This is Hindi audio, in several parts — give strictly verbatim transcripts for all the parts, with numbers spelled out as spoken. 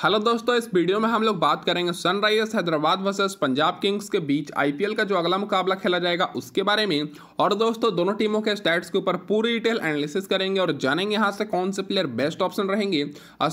हेलो दोस्तों, इस वीडियो में हम लोग बात करेंगे Sunrisers Hyderabad versus Punjab Kings के बीच आईपीएल का जो अगला मुकाबला खेला जाएगा उसके बारे में। और दोस्तों दोनों टीमों के स्टैट्स के ऊपर पूरी डिटेल एनालिसिस करेंगे और जानेंगे यहाँ से कौन से प्लेयर बेस्ट ऑप्शन रहेंगे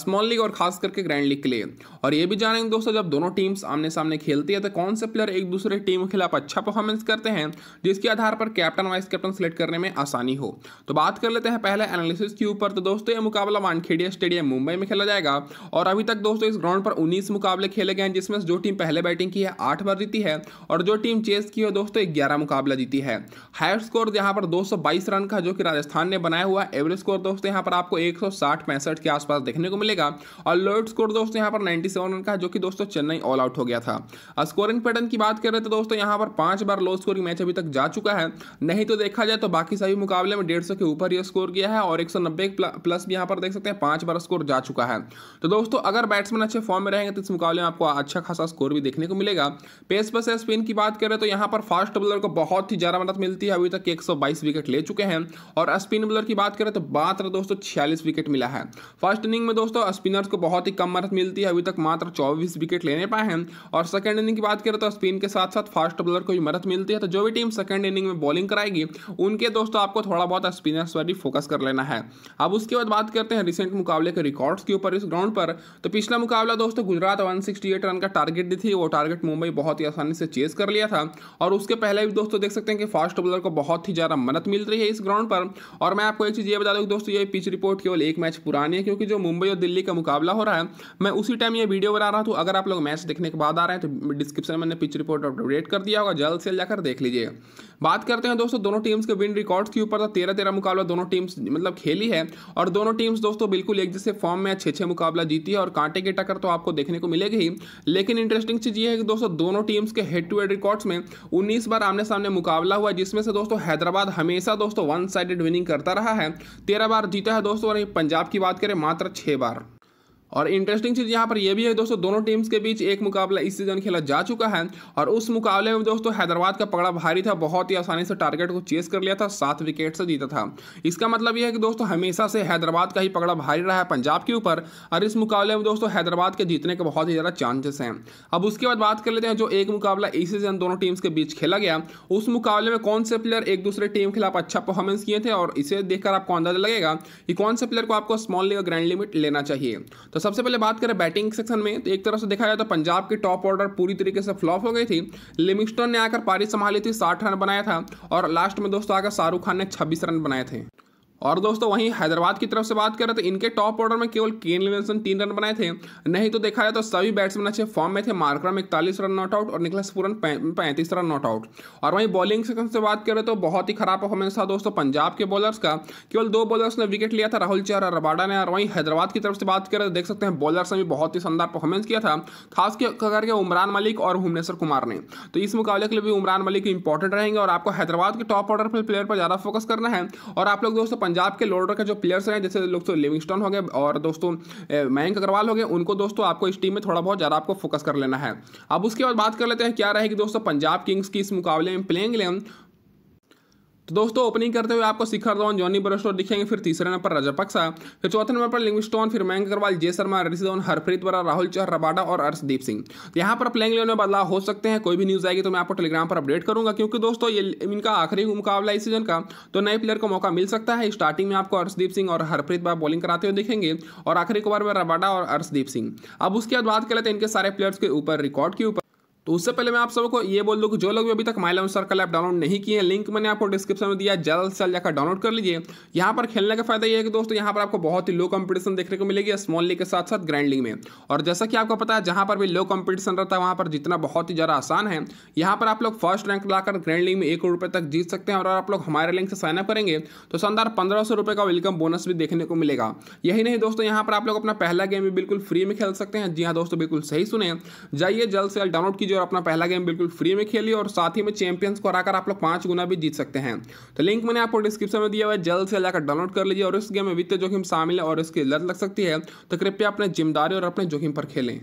स्मॉल लीग और खास करके ग्रैंड लीग के लिए। और ये भी जानेंगे दोस्तों, जब दोनों टीम्स आमने सामने खेलती है तो कौन से प्लेयर एक दूसरे टीम के खिलाफ अच्छा परफॉर्मेंस करते हैं, जिसके आधार पर कैप्टन वाइस कैप्टन सेलेक्ट करने में आसानी हो। तो बात कर लेते हैं पहले एनालिसिस के ऊपर। तो दोस्तों ये मुकाबला वानखेड़े स्टेडियम मुंबई में खेला जाएगा और अभी तक दोस्तों इस ग्राउंड पर उन्नीस मुकाबले खेले गए हैं, जिसमें जो टीम पहले बैटिंग की है आठ बार जीती है और जो टीम चेस की है दोस्तों ग्यारह मुकाबला जीती है। हाई स्कोर यहां पर दो सौ बाईस रन का जो कि राजस्थान ने बनाया हुआ है। एवरेज स्कोर दोस्तों यहां पर आपको एक सौ साठ पैंसठ के आसपास देखने को मिलेगा और लोएस्ट स्कोर दोस्तों यहां पर सत्तानवे रन का, जो कि दोस्तों चेन्नई ऑल आउट हो गया था। स्कोरिंग पैटर्न की बात करें तो दोस्तों यहां पर पांच बार लो स्कोरिंग मैच अभी तक जा चुका है। नहीं तो देखा जाए तो बाकी सभी मुकाबले में डेढ़ सौ के ऊपर यह स्कोर किया है और एक सौ नब्बे प्लस भी यहां पर देख सकते हैं पांच बार स्कोर जा चुका है। तो दोस्तों अगर बैट्समैन अच्छे फॉर्म में रहेंगे तो इस मुकाबले में आपको अच्छा खासा स्कोर भी देखने को मिलेगा। पेस पर स्पिन की बात करें तो यहाँ पर फास्ट बॉलर को बहुत ही ज़्यादा मदद मिलती है, अभी तक एक सौ बाईस विकेट ले चुके हैं। और स्पिन बॉलर की बात करें तो मात्र दोस्तों छियालीस विकेट मिला है। फर्स्ट इनिंग में दोस्तों स्पिनर्स को बहुत ही कम मदद मिलती है, अभी तक मात्र चौबीस विकेट लेने पाए हैं। और सेकेंड इनिंग की बात करें तो स्पिन के साथ साथ फास्ट बॉलर को भी मदद मिलती है। तो जो भी टीम सेकेंड इनिंग में बॉलिंग कराएगी उनके दोस्तों आपको थोड़ा बहुत स्पिनर्स पर भी फोकस कर लेना है। अब उसके बाद बात करते हैं रिसेंट मुकाबले के रिकॉर्ड्स के ऊपर इस ग्राउंड पर। तो पिछला मुकाबला दोस्तों गुजरात एक सौ अड़सठ रन का टारगेट दी थी, वो टारगेट मुंबई बहुत ही आसानी से चेस कर लिया था। और उसके पहले भी दोस्तों देख सकते हैं कि फास्ट बॉलर को बहुत ही ज़्यादा मदद मिल रही है इस ग्राउंड पर। और मैं आपको एक चीज़ ये बता दूँ दोस्तों, ये पिच रिपोर्ट केवल एक मैच पुरानी है, क्योंकि जो मुंबई और दिल्ली का मुकाबला हो रहा है मैं उसी टाइम ये वीडियो बना रहा हूँ। अगर आप लोग मैच देखने के बाद आ रहे हैं तो डिस्क्रिप्शन में मैंने पिच रिपोर्ट अपडेट कर दिया होगा, जल्द से जल्द जाकर देख लीजिए। बात करते हैं दोस्तों दोनों टीम्स के विन रिकॉर्ड्स के ऊपर। तो तेरह तेरह मुकाबला दोनों टीम्स मतलब खेली है और दोनों टीम्स दोस्तों बिल्कुल एक जैसे फॉर्म में छः छः मुकाबला जीती है और कांटे की टक्कर तो आपको देखने को मिलेगी ही। लेकिन इंटरेस्टिंग चीज़ ये है कि दोस्तों दोनों टीम्स के हेड टू हेड रिकॉर्ड्स में उन्नीस बार आमने सामने मुकाबला हुआ, जिसमें से दोस्तों हैदराबाद हमेशा दोस्तों वन साइडेड विनिंग करता रहा है, तेरह बार जीता है दोस्तों। और पंजाब की बात करें मात्र छः बार। और इंटरेस्टिंग चीज़ यहाँ पर यह भी है दोस्तों, दोनों टीम्स के बीच एक मुकाबला इस सीजन खेला जा चुका है और उस मुकाबले में दोस्तों हैदराबाद का पकड़ा भारी था, बहुत ही आसानी से टारगेट को चेस कर लिया था, सात विकेट से जीता था। इसका मतलब यह है कि दोस्तों हमेशा से हैदराबाद का ही पकड़ा भारी रहा है पंजाब के ऊपर और इस मुकाबले में दोस्तों हैदराबाद के जीतने के बहुत ही ज़्यादा चांसेस हैं। अब उसके बाद बात कर लेते हैं जो एक मुकाबला इस सीजन दोनों टीम्स के बीच खेला गया, उस मुकाबले में कौन से प्लेयर एक दूसरे टीम के खिलाफ अच्छा परफॉर्मेंस किए थे। और इसे देखकर आपको अंदाजा लगेगा कि कौन से प्लेयर को आपको स्मॉल लीग और ग्रैंड लिमिट लेना चाहिए। तो सबसे पहले बात करें बैटिंग सेक्शन में, तो एक तरफ से देखा जाए तो पंजाब की टॉप ऑर्डर पूरी तरीके से फ्लॉप हो गई थी। लिविंगस्टोन ने आकर पारी संभाली थी, साठ रन बनाया था और लास्ट में दोस्तों आकर शाहरुख खान ने छब्बीस रन बनाए थे। और दोस्तों वहीं हैदराबाद की तरफ से बात करें तो इनके टॉप ऑर्डर में केवल केन लिविंगस्टन तीन रन बनाए थे। नहीं तो देखा जाए तो सभी बैट्समैन अच्छे फॉर्म में थे, मार्क्रम इकतालीस रन नॉट आउट और निकोलस पूरन पैंतीस रन नॉट आउट। और वहीं बॉलिंग सेक्शन से बात करें तो बहुत ही खराब परफॉर्मेंस था दोस्तों पंजाब के बॉलर्स का, केवल दो बॉलर्स ने विकेट लिया था, राहुल चहर और रबाडा ने। और वहीं हैदराबाद की तरफ से बात करें तो देख सकते हैं बॉलर्स ने भी बहुत ही शानदार परफॉर्मेंस किया था, खास करके उमरान मलिक और भुवनेश्वर कुमार ने। तो इस मुकाबले के लिए भी उमरान मलिक इंपॉर्टेंट रहेंगे और आपको हैदराबाद के टॉप ऑर्डर पर प्लेयर पर ज़्यादा फोकस करना है। और आप लोग दोस्तों पंजाब के लोडर का जो प्लेयर्स हैं जैसे दोस्तों लिविंगस्टोन हो गए और दोस्तों मयंक अग्रवाल हो गए, उनको दोस्तों आपको इस टीम में थोड़ा बहुत ज़्यादा आपको फोकस कर लेना है। अब उसके बाद बात कर लेते हैं क्या रहेगी दोस्तों पंजाब किंग्स की इस मुकाबले में प्लेइंग इलेवन। तो दोस्तों ओपनिंग करते हुए आपको शिखर धवन, जॉनी बैरस्टो दिखेंगे, फिर तीसरे नंबर पर रजत पक्सा, फिर चौथे नंबर पर लिविंगस्टोन, फिर मयंक अग्रवाल, जय शर्मा, ऋषि धवन, हरप्रीत ब्रार, राहुल चहर, रबाडा और अर्शदीप सिंह। तो यहाँ पर प्लेइंग इलेवन में बदलाव हो सकते हैं। कोई भी न्यूज़ आएगी तो मैं आपको टेलीग्राम पर अपडेट करूँगा, क्योंकि दोस्तों ये इनका आखिरी मुकाबला इस सीजन का, तो नए प्लेयर को मौका मिल सकता है। स्टार्टिंग में आपको अर्शदीप सिंह और हरप्रीत ब्रार बॉलिंग कराते हुए दिखेंगे और आखिरी ओवर में रबाडा और अर्शदीप सिंह। अब उसके बाद बात कर लेते हैं इनके सारे प्लेयर्स के ऊपर रिकॉर्ड के ऊपर। तो उससे पहले मैं आप सबको ये बोल दूँ कि जो लोग भी अभी तक My Eleven Circle app download नहीं किए हैं, लिंक मैंने आपको डिस्क्रिप्शन में दिया, जल्द से जल्द जाकर डाउनलोड कर लीजिए। यहाँ पर खेलने का फायदा ये है कि दोस्तों यहाँ पर आपको बहुत ही लो कंपटीशन देखने को मिलेगी स्मॉल लीग के साथ साथ ग्रैंड लीग में। और जैसा कि आपको पता है जहाँ पर भी लो कंपटीशन रहता है वहाँ पर जीतना बहुत ही ज़्यादा आसान है। यहाँ पर आप लोग फर्स्ट रैंक लाकर ग्रैंड लीग में एक करोड़ रुपये तक जीत सकते हैं। और आप लोग हमारे लिंक से साइनअप करेंगे तो शानदार पंद्रह सौ रुपये का वेलकम बोनस भी देखने को मिलेगा। यही नहीं दोस्तों यहाँ पर आप लोग अपना पहला गेम भी बिल्कुल फ्री में खेल सकते हैं। जी हाँ दोस्तों, बिल्कुल सही सुने, जाइए जल्द से जल्द डाउनलोड कीजिए और अपना पहला गेम बिल्कुल फ्री में खेलिए और साथ ही में चैंपियंस को हराकर आप लोग पांच गुना भी जीत सकते हैं। तो लिंक मैंने आपको डिस्क्रिप्शन में दिया हुआ है, जल्द से जाकर डाउनलोड कर लीजिए। और इस गेम में वित्तीय जोखिम शामिल है और इसकी लत लग सकती है, तो कृपया अपने जिम्मेदारी और अपने जोखिम पर खेलें।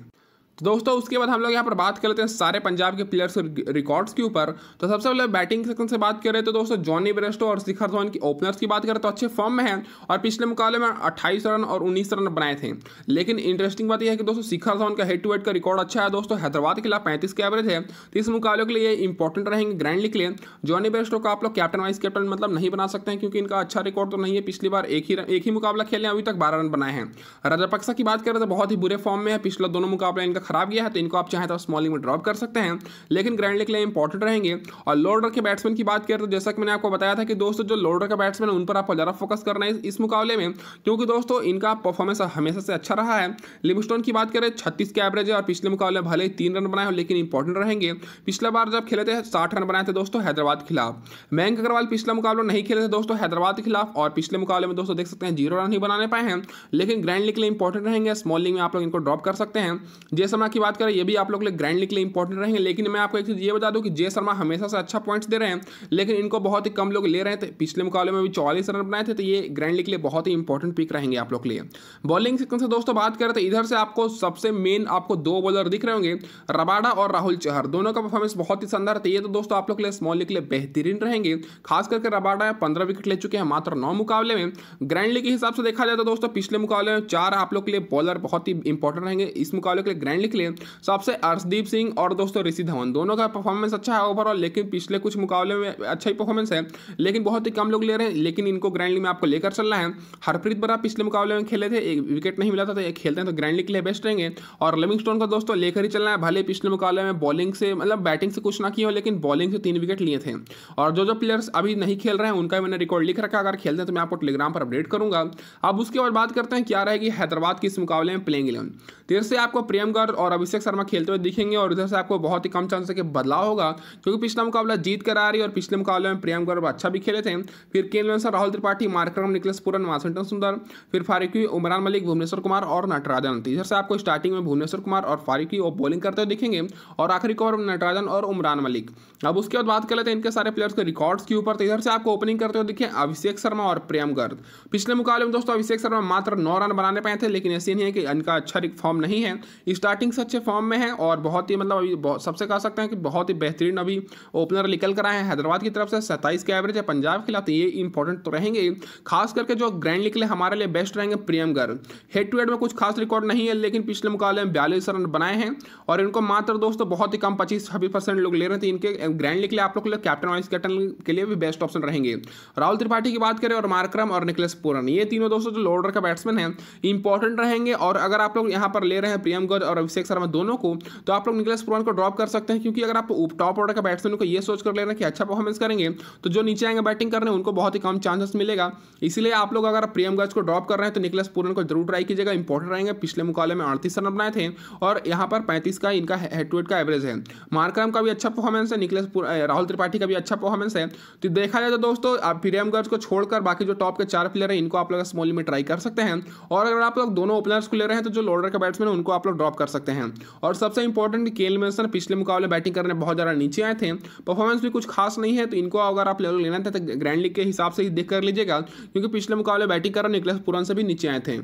तो दोस्तों उसके बाद हम लोग यहाँ पर बात कर लेते हैं सारे पंजाब के प्लेयर्स के रिकॉर्ड्स के ऊपर। तो सबसे पहले बैटिंग सेक्शन से बात करें तो दोस्तों जॉनी बेयरस्टो और शिखर धवन की ओपनर्स की बात करें तो अच्छे फॉर्म में हैं और पिछले मुकाबले में अट्ठाईस रन और उन्नीस रन बनाए थे। लेकिन इंटरेस्टिंग बात यह है कि दोस्तों शिखर धवन का हेड टू हेड का रिकॉर्ड अच्छा है दोस्तों, हैदराबाद के खिलाफ पैंतीस के एवरेज है। तो इस मुकाबले के लिए इंपॉर्टेंट रहेंगे ग्रैंड लीग के लिए। जॉनी बेयरस्टो का आप लोग कैप्टन वाइस कैप्टन मतलब नहीं बना सकते हैं क्योंकि इनका अच्छा रिकॉर्ड तो नहीं है, पिछली बार एक ही एक ही मुकाबला खेले अभी तक बारह रन बनाए हैं। रजत पक्सा की बात करें तो बहुत ही बुरे फॉर्म में है, पिछला दोनों मुकाबला इनका खराब गया है, तो इनको आप चाहें तो स्मॉलिंग में ड्रॉप कर सकते हैं लेकिन ग्रैंड लीग के लिए इंपॉर्टेंट रहेंगे। और लोडर के बैट्समैन की बात करें तो जैसा कि मैंने आपको बताया था कि दोस्तों जो लोडर का बैट्समैन उन पर आपको ज़्यादा फोकस करना है इस मुकाबले में, क्योंकि दोस्तों इनका परफॉर्मेंस हमेशा से अच्छा रहा है। लिविंगस्टोन की बात करें छत्तीस के एवरेज है और पिछले मुकाबले भले ही तीन रन बनाए लेकिन इंपॉर्टेंट रहेंगे। पिछला बार जब खेले थे साठ रन बनाए थे दोस्तों हैदराबाद के खिलाफ। मयंक अग्रवाल पिछला मुकाबला नहीं खेले थे दोस्तों हैदराबाद के खिलाफ और पिछले मुकाबले में दोस्तों देख सकते हैं जीरो रन ही बनाने पाए हैं, लेकिन ग्रैंड लीग के लिए इंपॉर्टेंट रहेंगे, स्मॉल लीग में आप लोग इनको ड्रॉप कर सकते हैं। जय शर्मा की बात करें ये भी आप लोग के लिए ग्रैंड लीग के लिए इंपॉर्टेंट रहेंगे, लेकिन मैं आपको एक चीज़ ये बता दूं कि जय शर्मा हमेशा से अच्छा पॉइंट्स दे रहे हैं लेकिन इनको बहुत ही कम लोग ले रहे हैं। तो पिछले मुकाबले में भी चौवालीस रन बनाए थे, तो ये ग्रैंड लीग के लिए बहुत ही इंपॉर्टेंट पिक रहेंगे आप लोग के लिए। बॉलिंग सेक्शन से दोस्तों बात करें तो इधर से आपको सबसे मेन आपको दो बॉलर दिख रहे होंगे, रबाडा और राहुल चहर, दोनों का परफॉर्मेंस बहुत ही शानदार था। ये तो दोस्तों आप लोग के लिए स्मॉल लीग के लिए बेहतरीन रहेंगे, खास करके रबाडा पंद्रह विकेट ले चुके हैं मात्र नौ मुकाबले में। ग्रैंड लीग के हिसाब से देखा जाए तो दोस्तों पिछले मुकाबले में चार आप लोग के लिए बॉलर बहुत ही इंपॉर्टेंट रहेंगे, इस मुकाबले के लिए ग्रैंड लीग के लिए सबसे अर्शदीप सिंह और दोस्तों ऋषि धवन, दोनों का परफॉर्मेंस अच्छा है ओवरऑल, लेकिन पिछले कुछ मुकाबले में अच्छा ही परफॉर्मेंस है लेकिन बहुत ही कम लोग ले रहे हैं, लेकिन इनको ग्रैंड लीग में आपको लेकर चलना है। हरप्रीत ब्रार पिछले मुकाबले में खेले थे, एक विकेट नहीं मिला था, तो ये खेलते हैं तो ग्रैंड लीग के लिए बेस्ट रहेंगे। और लिविंगस्टोन का दोस्तों लेकर ही चलना है, भले पिछले मुकाबले में बॉलिंग से मतलब बैटिंग से कुछ ना किया हो लेकिन बॉलिंग से तीन विकेट लिए थे। और जो जो प्लेयर्स अभी नहीं खेल रहे हैं उनका मैंने रिकॉर्ड लिख रखा, अगर खेलते हैं तो मैं आपको टेलीग्राम पर अपडेट करूंगा। अब उसके बाद बात करते हैं क्या रहेगी हैदराबाद के इस मुकाबले में प्लेइंग इलेवन। इधर से आपको प्रेम गर्ग और अभिषेक शर्मा खेलते हुए दिखेंगे और इधर से आपको बहुत ही कम चांस है कि बदलाव होगा, क्योंकि पिछला मुकाबला जीत कर आ रही है और पिछले मुकाबले में प्रेम गर्ग अच्छा भी खेले थे। फिर K L Rahul Tripathi, Markram, Nicholas Pooran, Washington Sundar, फिर फारूकी, उमरान मलिक, भुवनेश्वर कुमार और नटराजन। इधर से आपको स्टार्टिंग में भुवनेश्वर कुमार और फारूकी और बॉलिंग करते हुए दिखेंगे और आखिरी ओवर में नटराजन और उमरान मलिक। अब उसके बाद बात कर लेते हैं इनके सारे प्लेयर्स के रिकॉर्ड्स के ऊपर। इधर से आपको ओपनिंग करते हुए दिखे अभिषेक शर्मा और प्रेम गर्ग। पिछले मुकाबले में दोस्तों अभिषेक शर्मा मात्र नौ रन बनाने पाए थे, लेकिन ऐसे नहीं है कि इनका अच्छा फॉर्म नहीं है, स्टार्टिंग से अच्छे फॉर्म में है और बहुत ही मतलब अभी सबसे कह सकते हैं कि बहुत ही बेहतरीन अभी ओपनर निकल कर आए हैं हैदराबाद की तरफ से। सत्ताईस के एवरेज है पंजाब के खिलाफ, ये इंपॉर्टेंट तो रहेंगे, खास करके जो ग्रैंड लीग के लिए हमारे लिए बेस्ट रहेंगे Prem Garg. Head to head में कुछ खास रिकॉर्ड नहीं है, लेकिन पिछले मुकाबले में बयालीस रन बनाए हैं और इनको मात्र दोस्तों बहुत ही कम पच्चीस छब्बीस परसेंट लोग ले रहे थे। इनके ग्रैंड लीग के लिए आप लोग के लिए कैप्टन वाइस कैप्टन के लिए भी बेस्ट ऑप्शन रहेंगे। राहुल त्रिपाठी की बात करें और मार्करम और निकलस पूरन, ये तीनों दोस्तों जो लोअर ऑर्डर का बैट्समैन है इंपॉर्टेंट रहेंगे। और अगर आप लोग यहाँ पर ले रहे हैं प्रियम गर्ग और अभिषेक शर्मा दोनों को, तो आप लोग निकलस पूरन को ड्रॉप कर सकते हैं, क्योंकि अगर आप टॉप ऑर्डर का बैट्समैन को ये सोच कर ले रहे हैं कि अच्छा परफॉर्मेंस करेंगे तो जो नीचे आएंगे बैटिंग करने उनको बहुत ही कम चांसेस मिलेगा। इसलिए आप लोग अगर प्रियम गर्ग को ड्रॉप कर रहे हैं तो निकलस पूरन को जरूर ट्राई कीजिएगा, इंपॉर्टेंट रहेंगे। पिछले मुकाबले में अड़तीस रन बनाए थे और यहाँ पर पैंतीस का इनका हेड टू हेड का एवरेज है। मार्करम का भी अच्छा परफॉर्मेंस है, निकलस राहुल त्रिपाठी का भी अच्छा परफॉर्मेंस है। तो देखा जाए तो दोस्तों आप प्रियम गर्ग को छोड़कर बाकी जो टॉप के चार प्लेयर हैं इनको आप लोग स्मॉल में ट्राई कर सकते हैं। और अगर आप लोग दोनों ओपनर्स को ले रहे हैं तो जो लोअर ऑर्डर का बैट्समैन उनको आप लोग ड्रॉप कर सकते हैं। और सबसे इंपॉर्टेंट केएल राहुल पिछले मुकाबले बैटिंग करने बहुत ज़्यादा नीचे आए थे, परफॉर्मेंस भी कुछ खास नहीं है, तो इनको अगर आप लोग लेना चाहते तो ग्रैंड लीग के हिसाब से ही देख कर लीजिएगा, क्योंकि पिछले मुकाबले बैटिंग करने निकलस पूरन से भी नीचे आए थे।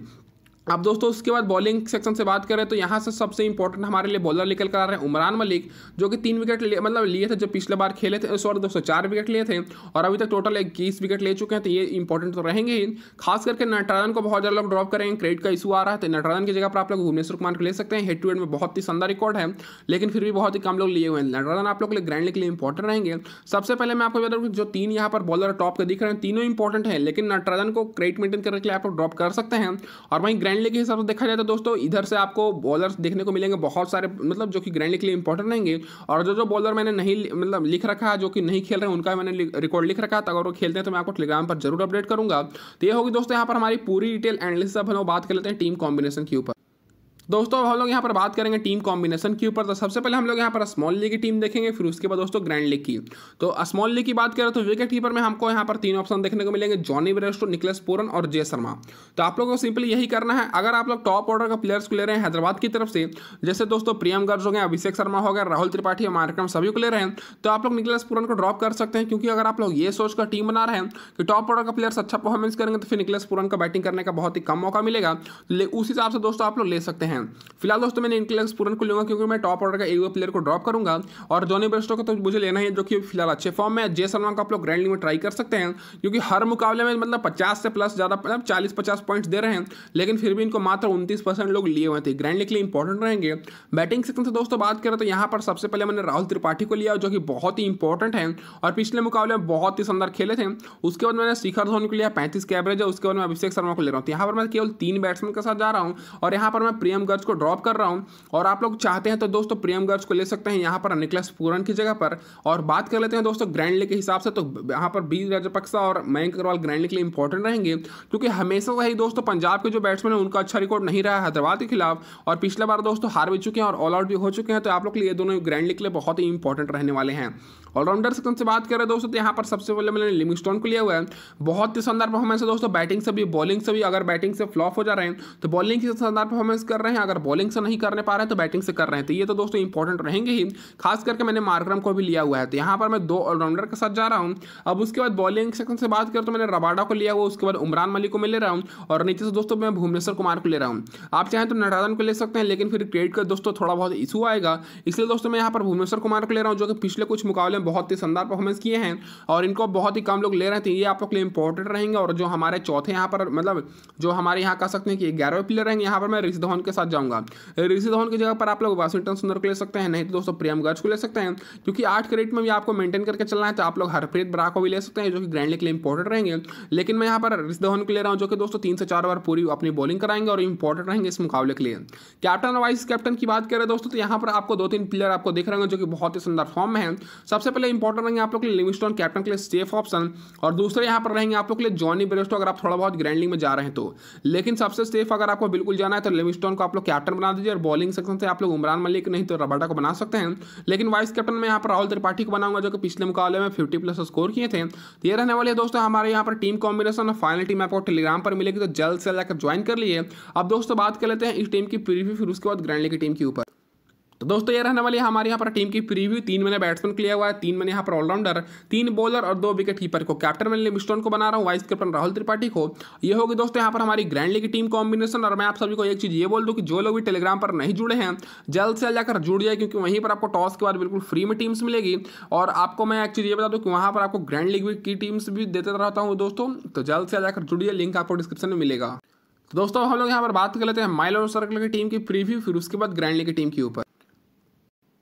अब दोस्तों उसके बाद बॉलिंग सेक्शन से बात करें तो यहाँ से सबसे इंपॉर्टेंट हमारे लिए बॉलर निकल कर आ रहे हैं उमरान मलिक, जो कि तीन विकेट ले, मतलब लिए थे जब पिछले बार खेले थे, सॉरी दोस्तों चार विकेट लिए थे और अभी तक टोटल इक्कीस विकेट ले चुके हैं, तो ये इंपॉर्टेंट तो रहेंगे ही। खास करके नटराजन को बहुत ज़्यादा लोग ड्रॉप करेंगे, क्रेडिट का इशू आ रहा है, तो नटराजन की जगह पर आप लोग भुवनेश्वर कुमार को ले सकते हैं। हेड टू हेड में बहुत ही शानदार रिकॉर्ड है लेकिन फिर भी बहुत ही कम लोग लिए हुए हैं। नटराजन आप लोग के लिए ग्रैंड लीग के लिए इंपॉर्टेंट रहेंगे। सबसे पहले मैं आपको बता दूँ जो तीन यहाँ पर बॉलर टॉप के दिख रहे हैं तीनों इंपॉर्टेंट है, लेकिन नटराजन को क्रेडिट मेंटेन करने के लिए आप लोग ड्रॉप कर सकते हैं। और वहीं ग्रैंड लीग के हिसाब से देखा जाए तो दोस्तों इधर से आपको बॉलर्स देखने को मिलेंगे बहुत सारे, मतलब जो कि ग्रैंड लीग के लिए इंपॉर्टेंट रहेंगे। और जो जो बॉलर मैंने नहीं मतलब लिख रखा है, जो कि नहीं खेल रहे हैं, उनका मैंने रिकॉर्ड लिख रखा है, तो अगर वो खेलते हैं तो मैं आपको टेलीग्राम पर जरूर अपडेट करूंगा। तो ये होगी दोस्तों यहाँ पर हमारी पूरी डिटेल एनालिसिस। अब हम लोग बात कर लेते हैं टीम कॉम्बिनेशन के ऊपर। दोस्तों हम लोग यहाँ पर बात करेंगे टीम कॉम्बिनेशन के ऊपर। तो सबसे पहले हम लोग यहाँ पर स्मॉल लीग की टीम देखेंगे, फिर उसके बाद दोस्तों ग्रैंड लीग की। तो स्मॉल लीग की बात करें तो विकेट कीपर में हमको यहाँ पर तीन ऑप्शन देखने को मिलेंगे, जॉनी बेयरस्टो, निकलस पूरन और जय शर्मा। तो आप लोगों को सिंपली यही करना है, अगर आप लोग टॉप ऑर्डर का प्लेयर्स को ले रहे हैं हैदराबाद की तरफ से, जैसे दोस्तों प्रियम गर्ग हो गए, अभिषेक शर्मा हो गया, राहुल त्रिपाठी और मार्करम सभी को ले रहे हैं, तो आप लोग निकलस पूरन को ड्रॉप कर सकते हैं। क्योंकि अगर आप लोग ये सोचकर टीम बना रहे हैं कि टॉप ऑर्डर का प्लेयर्स अच्छा परफॉर्मेंस करेंगे तो फिर निकलस पूरन का बैटिंग करने का बहुत ही कम मौका मिलेगा, उस हिसाब से दोस्तों आप लोग ले सकते हैं। हैं। फिलहाल दोस्तों मैं निकोलस पूरन को लूंगा क्योंकि मैं टॉप ऑर्डर का एक दो प्लेयर को ड्रॉप करूंगा और जॉनी बेस्टो को तो मुझे लेना है जो कि फिलहाल अच्छे फॉर्म में है। जय शर्मा को आप लोग ग्रैंड लीग में ट्राई कर सकते हैं क्योंकि हर मुकाबले में मतलब पचास से प्लस ज़्यादा मतलब चालीस पचास पॉइंट्स दे रहे हैं, लेकिन फिर भी इनको मात्र उनतीस परसेंट लोग लिए हुए थे। ग्रैंड लीग के लिए इंपॉर्टेंट रहेंगे। बैटिंग सेक्शन से दोस्तों बात करें तो यहाँ पर सबसे पहले मैंने राहुल त्रिपाठी को लिया जो कि बहुत ही इंपॉर्टेंट है और पिछले मुकाबले में बहुत ही शानदार खेले थे। उसके बाद मैंने शिखरधन को लिया, पैंतीस का एवरेज है। उसके बाद मैं अभिषेक शर्मा को ले रहा हूँ। यहाँ पर मैं केवल तीन बैट्समैन के साथ जा रहा हूँ और यहाँ पर मैं प्रेम गर्ग को ड्रॉप कर रहा हूँ और आप लोग चाहते हैं तो दोस्तों प्रेम गर्ग को ले सकते हैं यहाँ पर निकोलस पूरन की जगह पर। और बात कर लेते हैं दोस्तों ग्रैंड लीग के हिसाब से तो यहाँ पर बी राजपक्सा और मयंक अग्रवाल ग्रैंड लीग के लिए इंपॉर्टेंट रहेंगे क्योंकि हमेशा वही दोस्तों पंजाब के जो बैट्समैन है उनका अच्छा रिकॉर्ड नहीं रहा हैदराबाद के खिलाफ और पिछले बार दोस्तों हार भी चुके हैं और ऑल आउट भी हो चुके हैं। तो आप लोग के लिए दोनों ग्रैंड लीग के लिए बहुत ही इंपॉर्टेंट रहने वाले हैं। ऑलराउंडर सेक्शन से बात करें दोस्तों तो यहाँ पर सबसे पहले मैंने लिविंगस्टोन को लिया हुआ है। बहुत ही शानदार परफॉर्मेंस है दोस्तों बैटिंग से भी बॉलिंग से भी। अगर बैटिंग से फ्लॉप हो जा रहे हैं तो बॉलिंग से शानदार परफॉर्मेंस कर रहे हैं, अगर बॉलिंग से नहीं करने पा रहे हैं तो बैटिंग से कर रहे हैं। तो ये तो दोस्तों इंपॉर्टेंट रहेंगे ही, खास करके मैंने मार्क्रम को भी लिया हुआ है। तो यहाँ पर मैं दो ऑलराउंडर के साथ जा रहा हूँ। अब उसके बाद बॉलिंग सेक्शन से बात करें तो मैंने रबाडा को लिया हुआ, उसके बाद उमरान मलिक को मैं ले रहा हूँ और नीचे से दोस्तों मैं भुवनेश्वर कुमार को ले रहा हूँ। आप चाहें तो नटराजन को ले सकते हैं लेकिन फिर क्रेडिट का दोस्तों थोड़ा बहुत इशू आएगा, इसलिए दोस्तों मैं यहाँ पर भुवनेश्वर कुमार को ले रहा हूँ जो कि पिछले कुछ मुकाबले में बहुत ही शानदार परफॉर्मेंस किए हैं और इनको बहुत ही कम लोग ले रहे थे। ये आप लोग के लिए इंपॉर्टेंट रहेंगे। और जो हमारे चौथे यहाँ पर मतलब जो हमारे यहाँ कह सकते हैं कि ग्यारहवें प्लेयर रहेंगे, यहाँ पर मैं ऋषि धवन के साथ जाऊँगा। ऋषि धवन की जगह पर आप लोग वाशिंगटन सुंदर को ले सकते हैं, नहीं तो दोस्तों प्रेम गर्ग को ले सकते हैं क्योंकि आठ के रेट में भी आपको मेंटेन करके चलना है। तो आप लोग हरप्रीत ब्रार को भी ले सकते हैं जो कि ग्रैंड लीग के लिए इंपॉर्टेंट रहेंगे, लेकिन मैं यहाँ पर ऋषि धवन को ले रहा हूँ जो कि दोस्तों तीन से चार बार पूरी अपनी बॉलिंग कराएंगे और इंपॉर्टेंट रहेंगे इस मुकाबले के लिए। कैप्टन और वाइस कैप्टन की बात करें दोस्तों तो यहाँ पर आपको दो तीन प्लेयर आपको देख रहे हैं जो कि बहुत ही सुंदर फॉर्म में है। सबसे पहले इंपॉर्टेंट रहेंगे आप लोग के लिए लिविंगस्टोन, कैप्टन के लिए सेफ ऑप्शन। और दूसरे यहाँ पर रहेंगे आप लोग के लिए जॉनी बेयरस्टो अगर आप थोड़ा बहुत ग्रैंड लीग में जा रहे हैं तो। लेकिन सबसे सेफ अगर आपको बिल्कुल जाना है तो लिविंगस्टोन को आप लोग कैप्टन बना दीजिए और बॉलिंग सेक्शन से आप लोग उमरान मलिक नहीं तो रबाडा को बना सकते हैं। लेकिन वाइस कैप्टन में यहाँ पर राहुल त्रिपाठी को बनाऊंगा जो कि पिछले मुकाबले में फिफ्टी प्लस स्कोर किए थे। तो ये रहने वाले है दोस्तों हमारे यहाँ पर टीम कॉम्बिनेशन और फाइनल टीम आपको टेलीग्राम पर मिलेगी, तो जल्द से जाकर ज्वाइन कर लिए। अब दोस्तों बात कर लेते हैं इस टीम की प्रीव्यू फिर उसके बाद ग्रैंड लीग की टीम के ऊपर। तो दोस्तों ये रहने वाली है हमारे यहाँ पर टीम की प्रीव्यू। तीन मैंने बैट्समैन को लिया हुआ है, तीन मैंने यहाँ पर ऑलराउंडर, तीन बॉलर और दो विकेट कीपर को। कैप्टन मैंने लिविंगस्टोन को बना रहा हूँ, वाइस कैप्टन राहुल त्रिपाठी को। ये होगी दोस्तों यहाँ पर हमारी ग्रैंड लीग की टीम कॉम्बिनेशन। और मैं आप सभी को एक चीज़ ये बोल दूँ कि जो लोग भी टेलीग्राम पर नहीं जुड़े हैं जल्द से जल्द जाकर जुड़ जाए क्योंकि वहीं पर आपको टॉस के बाद बिल्कुल फ्री में टीम्स मिलेगी। और आपको मैं एक चीज़ ये बता दूँ कि वहाँ पर आपको ग्रैंड लीग की टीम्स भी देते रहता हूँ दोस्तों, तो जल्द से जाकर जुड़िए, लिंक आपको डिस्क्रिप्शन में मिलेगा। तो दोस्तों हम लोग यहाँ पर बात कर लेते हैं माइलेवन सर्कल की टीम की प्रीव्यू फिर उसके बाद ग्रैंड लीग की टीम के ऊपर।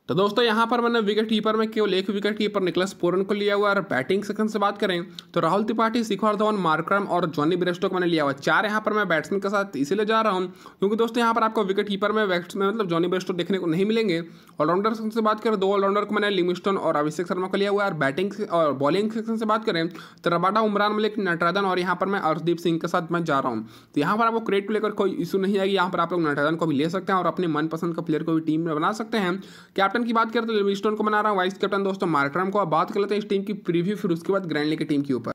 तो दोस्तों यहाँ पर मैंने विकेट कीपर में केवल एक विकेट कीपर निकोलस पूरन को लिया हुआ। और बैटिंग सेक्शन से बात करें तो राहुल त्रिपाठी, शिखर धवन, मार्क्रम और जॉनी बेयरस्टो को मैंने लिया हुआ। चार यहाँ पर मैं बैट्समैन के साथ इसीलिए जा रहा हूँ क्योंकि दोस्तों यहाँ पर आपको विकेट कीपर में बैट्समैन मतलब जॉनी बेयरस्टो देखने को नहीं मिलेंगे। ऑलराउंडर सेक्शन से बात करें दो ऑलराउंडर को मैंने लिविंगस्टोन और अभिषेक शर्मा को लिया हुआ। और बैटिंग और बॉलिंग सेक्शन से बात करें तो रबाडा, उमरान मलिक, नटराजन और यहाँ पर मैं अर्शदीप सिंह के साथ मैं जा रहा हूँ। तो यहाँ पर आपको क्रेडिट को लेकर कोई इशू नहीं आएगी, यहाँ पर आप लोग नटराजन को भी ले सकते हैं और अपने मनपसंद का प्लेयर को भी टीम में बना सकते हैं। कैप्टन की बात करें तो लिविंगस्टोन को बना रहा हूं, वाइस कैप्टन दोस्तों मार्कराम को। अब बात कर लेते हैं इस टीम की प्रीव्यू फिर उसके बाद ग्रैंड लीग की टीम के ऊपर।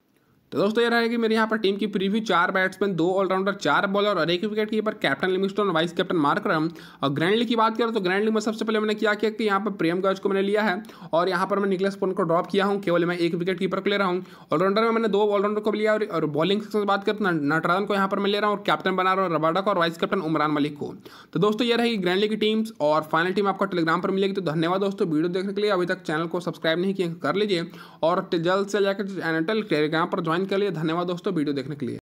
तो दोस्तों ये रहेगी मेरे यहाँ पर टीम की प्रीव्यू। चार बैट्समैन, दो ऑलराउंडर, चार बॉलर और एक wicket keeper, captain Livingstone, vice captain Markram. और ग्रैंड लीग की बात करें तो ग्रैंड लीग में सबसे पहले मैंने क्या किया कि यहाँ पर प्रेम गर्ग को मैंने लिया है और यहाँ पर मैं निकोलस पूरन को ड्रॉप किया हूँ। केवल मैं एक विकेट कीपर को ले रहा हूँ। ऑलराउंडर में मैंने दो ऑलराउंडर को लिया और बॉलिंग से बात करें नटराजन को यहाँ पर मैं ले रहा हूँ और कैप्टन बना रहा हूँ रबाडा को और वाइस कैप्टन उमरान मलिक को। तो दोस्तों ये रहेगी ग्रैंड लीग की टीम्स और फाइनल टीम आपको टेलीग्राम पर मिलेगी। तो धन्यवाद दोस्तों वीडियो देखने के लिए। अभी तक चैनल को सब्सक्राइब नहीं किया कर लीजिए और जल्द से जाकर टेलीग्राम पर कर लिए। धन्यवाद दोस्तों वीडियो देखने के लिए।